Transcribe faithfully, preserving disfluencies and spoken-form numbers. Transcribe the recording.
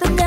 tôi nghe.